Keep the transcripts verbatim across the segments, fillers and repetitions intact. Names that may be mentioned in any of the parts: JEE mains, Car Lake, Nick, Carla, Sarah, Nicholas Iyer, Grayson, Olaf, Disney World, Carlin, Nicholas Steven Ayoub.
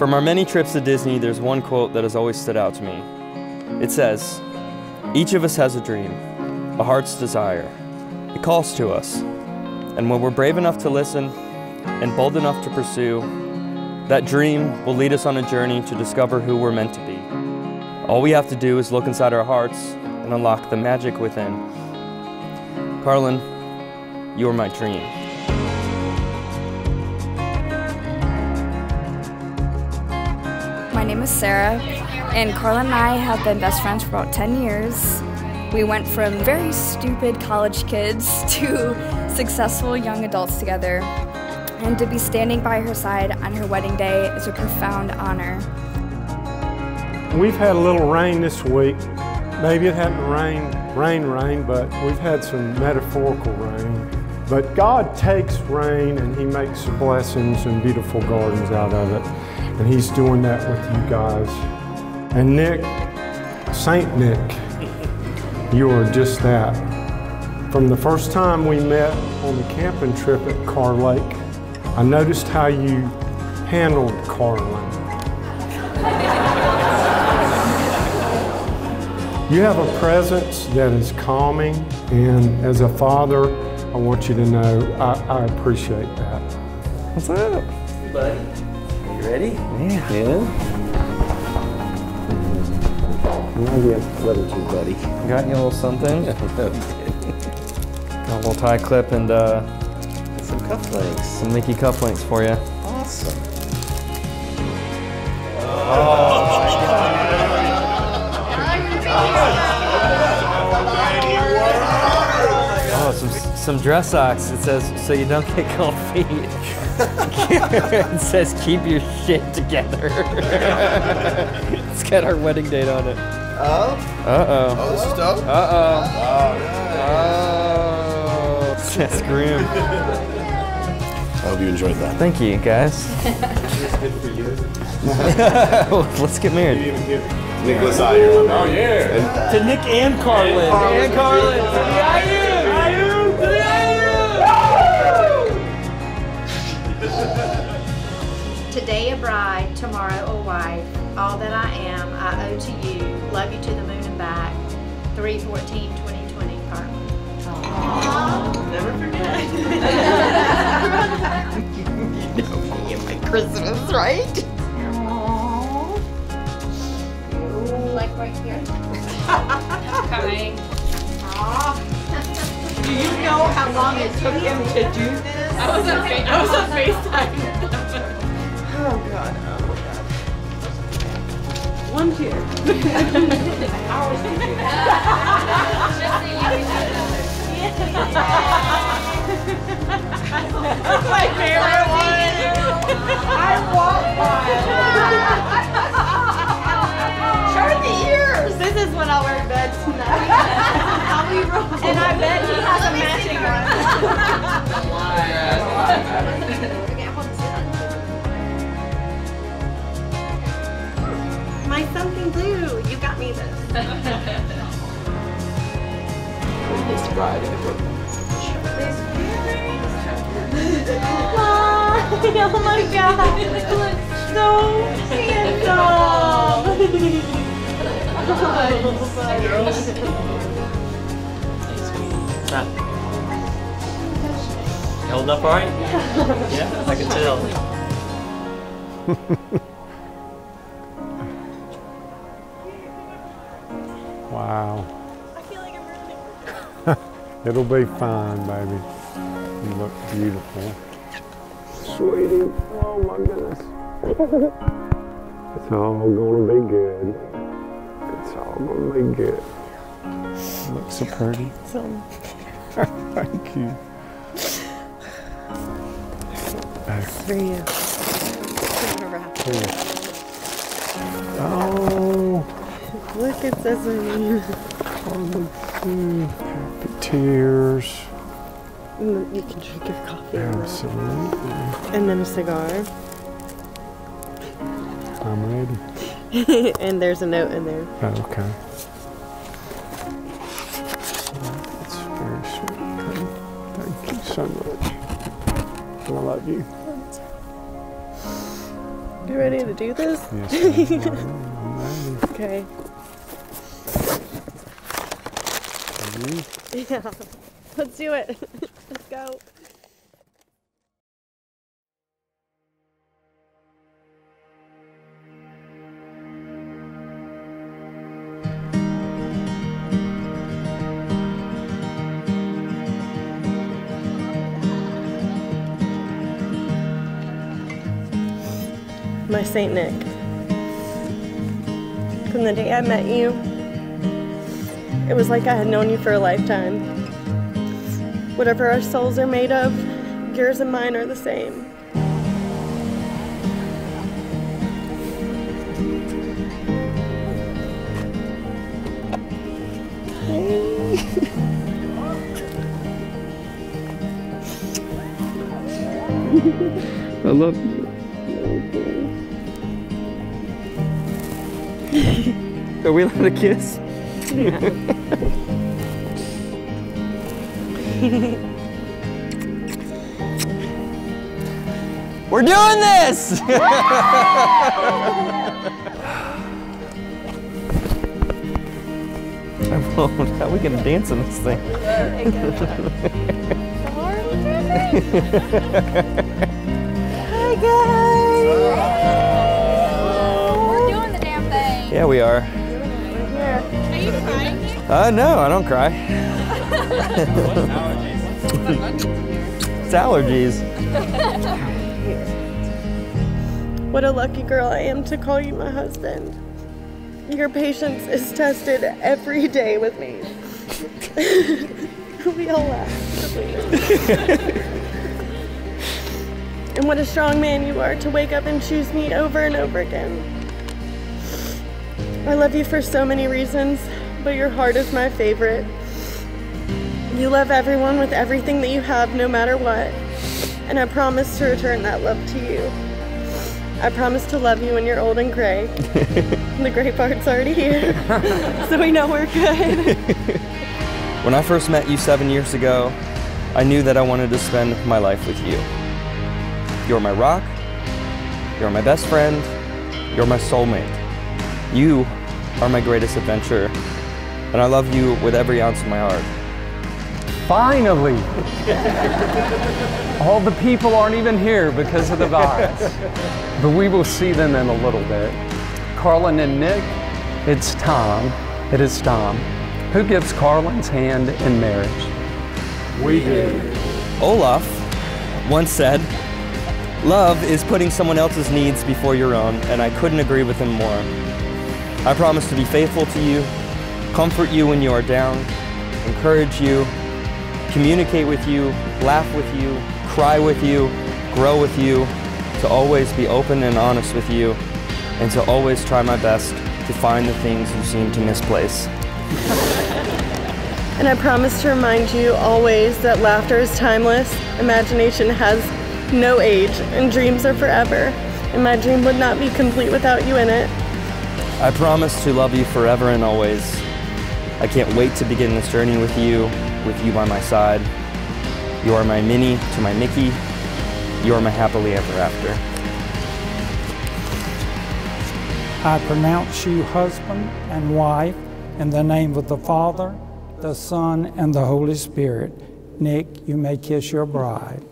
From our many trips to Disney, there's one quote that has always stood out to me. It says, "Each of us has a dream, a heart's desire. It calls to us. And when we're brave enough to listen and bold enough to pursue, that dream will lead us on a journey to discover who we're meant to be." All we have to do is look inside our hearts and unlock the magic within. Carlin, you're my dream. My name is Sarah, and Carla and I have been best friends for about ten years. We went from very stupid college kids to successful young adults together, and to be standing by her side on her wedding day is a profound honor. We've had a little rain this week. Maybe it hadn't rained, rain, rain, but we've had some metaphorical rain. But God takes rain and He makes blessings and beautiful gardens out of it. And He's doing that with you guys. And Nick, Saint Nick, you are just that. From the first time we met on the camping trip at Car Lake, I noticed how you handled Carlin. You have a presence that is calming, and as a father, I want you to know I, I appreciate that. What's up? Hey, buddy. Are you ready? Yeah. Yeah. I'm gonna get a letter to you, buddy. Got you a little something? Got a little tie clip and uh, some cufflinks. Some Mickey cufflinks for you. Awesome. Oh. Some dress socks. It says, "So you don't get cold feet." It says, "Keep your shit together." It's got our wedding date on it. Oh? Uh-oh. Oh, this is dope? Uh-oh. Oh, nice. Oh. That's grim. I hope you enjoyed that. Thank you, guys. It's good for you. Let's get married. Nicholas Iyer. Oh, yeah. To Nick and Carlin. And Carlin. To the Iyer. Today a bride, tomorrow a wife, all that I am, I owe to you, love you to the moon and back, three fourteen twenty twenty, Carla. Aww. Never forget. You know me and my Christmas, right? Aww. Ooh, like right here. I'm coming. Aww. Do you know how long it took him to do this? I was on, fa I was on FaceTime. Oh God, oh God. One tear. That's my favorite one. I want one. Turn the ears. This is when I'll wear beds tonight. I'll be wrong. And I bet he has a matching one. My something blue, you got me this. This bride ever. Oh my God, you look so handsome. Oh, you holding up all right? Yeah, I can tell. Wow. I feel like I'm really It'll be fine, baby. You look beautiful. Sweetie, oh my goodness. It's all gonna be good. It's all gonna be good. You look so pretty. Thank you. It's for you. It's oh. Look, it says happy tears. And you can drink your coffee. Absolutely. And then a cigar. I'm ready. And there's a note in there. Oh, okay. That's very sweet. Thank you so much. I love you. You ready to do this? Yes. I'm ready. Okay. Ready? Yeah. Let's do it. Let's go. My Saint Nick. From the day I met you, it was like I had known you for a lifetime. Whatever our souls are made of, yours and mine are the same. Hey. I love you. Are we allowed to kiss? Yeah. We're doing this! I won't. How are we gonna dance in this thing? Hi guys! We're doing the damn thing. Yeah, we are. Uh, no, I don't cry. It's allergies. What a lucky girl I am to call you my husband. Your patience is tested every day with me. We all laugh. And what a strong man you are to wake up and choose me over and over again. I love you for so many reasons, but your heart is my favorite. You love everyone with everything that you have, no matter what. And I promise to return that love to you. I promise to love you when you're old and gray. The gray part's already here, so we know we're good. When I first met you seven years ago, I knew that I wanted to spend my life with you. You're my rock, you're my best friend, you're my soulmate. You are my greatest adventure, and I love you with every ounce of my heart. Finally! All the people aren't even here because of the virus, but we will see them in a little bit. Carlin and Nick, it's Tom. It is Tom. Who gives Carlin's hand in marriage? We do. Olaf once said, "Love is putting someone else's needs before your own," and I couldn't agree with him more. I promise to be faithful to you, comfort you when you are down, encourage you, communicate with you, laugh with you, cry with you, grow with you, to always be open and honest with you, and to always try my best to find the things you seem to misplace. And I promise to remind you always that laughter is timeless, imagination has no age, and dreams are forever, and my dream would not be complete without you in it. I promise to love you forever and always. I can't wait to begin this journey with you, with you by my side. You are my Minnie to my Mickey. You are my happily ever after. I pronounce you husband and wife in the name of the Father, the Son, and the Holy Spirit. Nick, you may kiss your bride.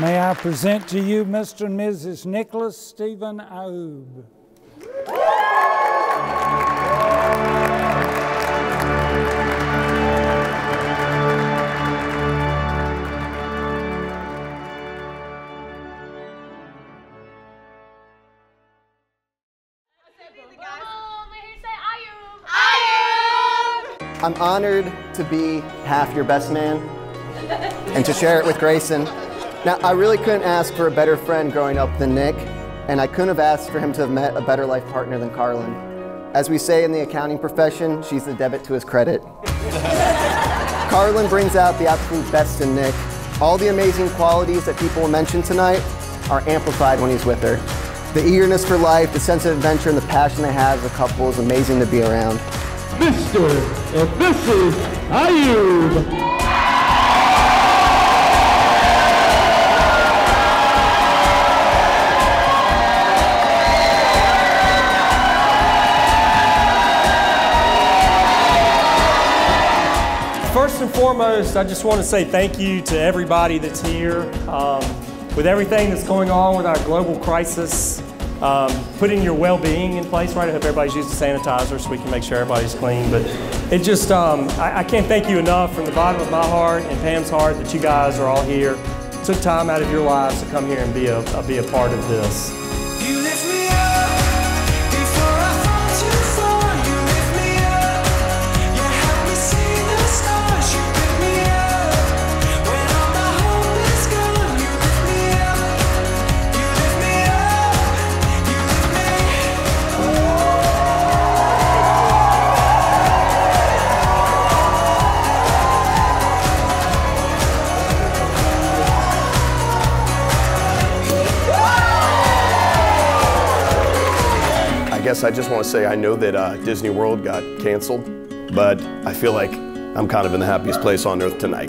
May I present to you Mister and Missus Nicholas Steven Ayoub. I'm honored to be half your best man and to share it with Grayson. Now, I really couldn't ask for a better friend growing up than Nick, and I couldn't have asked for him to have met a better life partner than Carlin. As we say in the accounting profession, she's the debit to his credit. Carlin brings out the absolute best in Nick. All the amazing qualities that people will mention tonight are amplified when he's with her. The eagerness for life, the sense of adventure, and the passion they have as a couple is amazing to be around. Mister and Missus Ayoub! and foremost, I just want to say thank you to everybody that's here. Um, with everything that's going on with our global crisis, um, putting your well-being in place, right? I hope everybody's using sanitizer so we can make sure everybody's clean. But it just, um, I, I can't thank you enough from the bottom of my heart and Pam's heart that you guys are all here, took time out of your lives to come here and be a, a, be a part of this. I just want to say I know that uh, Disney World got canceled, but I feel like I'm kind of in the happiest place on earth tonight.